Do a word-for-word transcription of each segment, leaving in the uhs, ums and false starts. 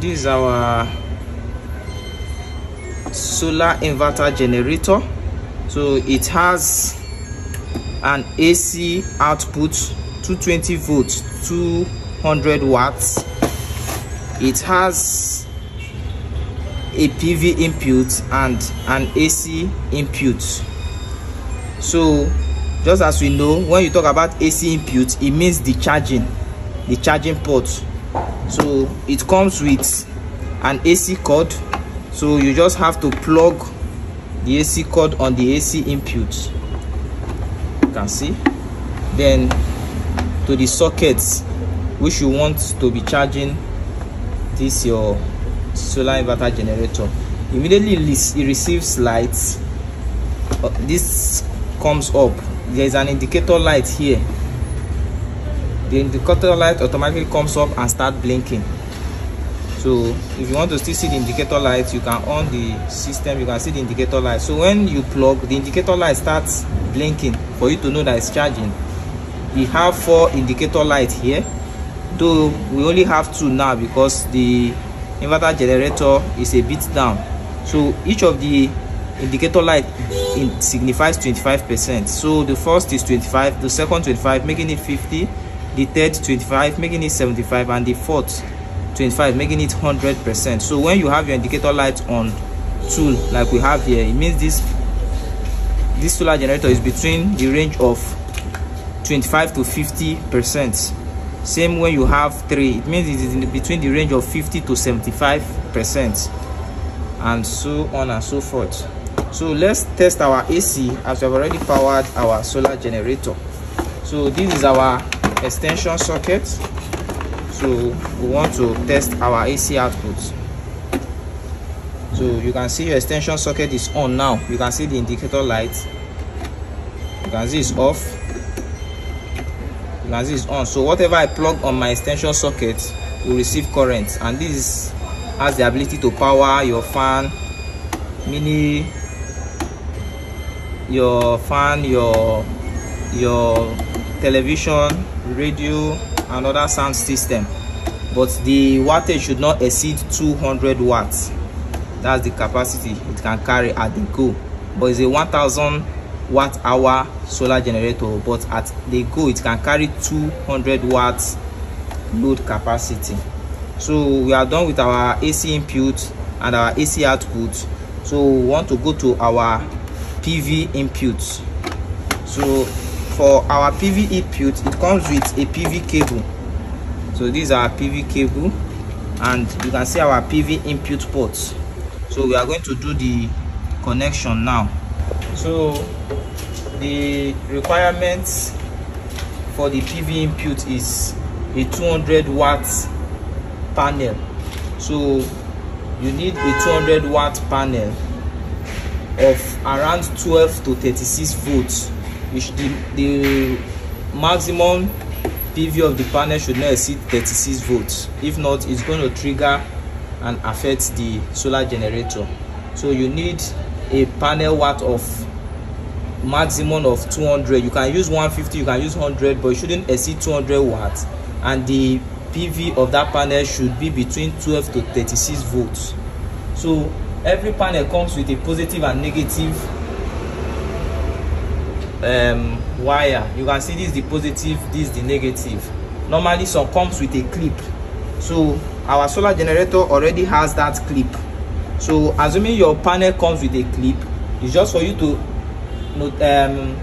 This is our solar inverter generator. So it has an A C output, two hundred twenty volts, two hundred watts. It has a P V input and an A C input. So just as we know, when you talk about A C input, it means the charging, the charging port. So it comes with an A C cord, so you just have to plug the A C cord on the A C input. You can see. Then to the sockets which you want to be charging this your solar inverter generator. Immediately it receives lights. This comes up. There is an indicator light here. The indicator light automatically comes up and start blinking. So if you want to still see the indicator light, you can on the system, you can see the indicator light. So when you plug, the indicator light starts blinking for you to know that it's charging. We have four indicator lights here, though we only have two now because the inverter generator is a bit down. So each of the indicator light in signifies twenty-five percent. So the first is twenty-five, the second twenty-five, making it fifty, the third twenty-five, making it seventy-five, and the fourth twenty-five, making it one hundred percent. So when you have your indicator light on two like we have here, it means this this solar generator is between the range of twenty-five to fifty percent. Same when you have three, it means it is in between the range of fifty to seventy-five percent, and so on and so forth. So let's test our A C, as we have already powered our solar generator. So this is our extension socket. So we want to test our A C output. So you can see your extension socket is on now. You can see the indicator light. You can see it's off. You can see it's on. So whatever I plug on my extension socket will receive current, and this has the ability to power your fan, mini, your fan, your your television, radio, and other sound system. But the wattage should not exceed two hundred watts. That's the capacity it can carry at the go. But it's a one thousand watt hour solar generator, but at the go it can carry two hundred watts load capacity. So we are done with our A C input and our A C output. So we want to go to our P V input. So for our P V input, it comes with a P V cable. So these are P V cable, and you can see our P V input ports. So we are going to do the connection now. So the requirements for the P V input is a two hundred watt panel. So you need a two hundred watt panel of around twelve to thirty-six volts. Which the, the maximum P V of the panel should not exceed thirty-six volts. If not, it's going to trigger and affect the solar generator. So you need a panel watt of maximum of two hundred. You can use one hundred fifty, you can use one hundred, but it shouldn't exceed two hundred watts. And the P V of that panel should be between twelve to thirty-six volts. So every panel comes with a positive and negative um wire. You can see this is the positive, this is the negative. Normally some comes with a clip. So our solar generator already has that clip. So assuming your panel comes with a clip, it's just for you to um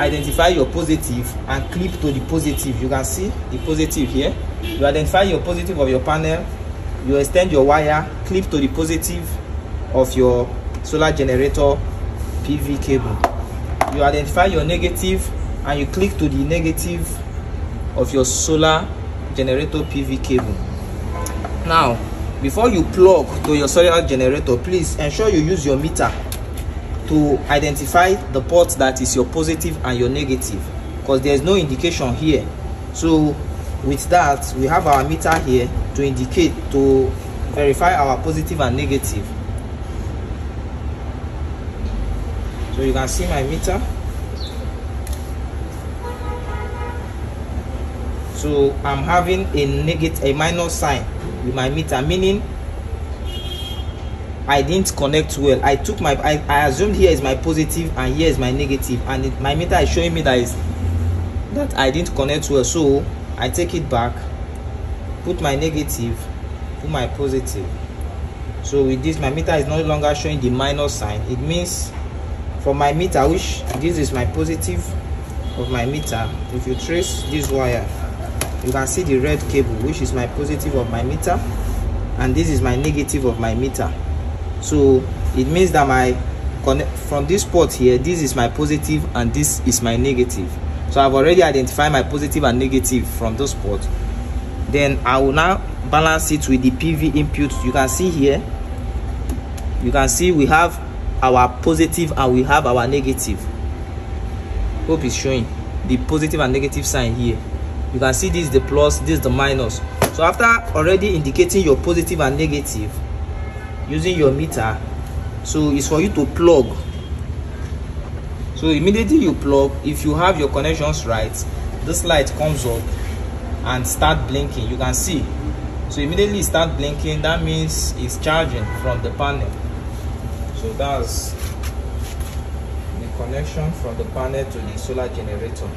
identify your positive and clip to the positive. You can see the positive here. You identify your positive of your panel, you extend your wire, clip to the positive of your solar generator P V cable. You identify your negative and you click to the negative of your solar generator P V cable. Now, before you plug to your solar generator, please ensure you use your meter to identify the port that is your positive and your negative, because there is no indication here. So with that, we have our meter here to indicate, to verify our positive and negative. So you can see my meter. So I'm having a negative, a minus sign. you might meet her, meaning I didn't connect well. I took my I, I assumed here is my positive and here is my negative, and it, my meter is showing me that is that I didn't connect well. So I take it back, put my negative, put my positive. So with this, my meter is no longer showing the minus sign. It means for my meter, which this is my positive of my meter, if you trace this wire, you can see the red cable, which is my positive of my meter, and this is my negative of my meter. So it means that my connect from this port here, this is my positive and this is my negative. So I've already identified my positive and negative from those ports. Then I will now balance it with the P V input. You can see here, you can see we have our positive and we have our negative. Hope it's showing the positive and negative sign here. You can see this is the plus, this is the minus. So after already indicating your positive and negative using your meter, so it's for you to plug. So immediately you plug, if you have your connections right, this light comes up and start blinking. You can see, so immediately start blinking, that means it's charging from the panel. So that's the connection from the panel to the solar generator.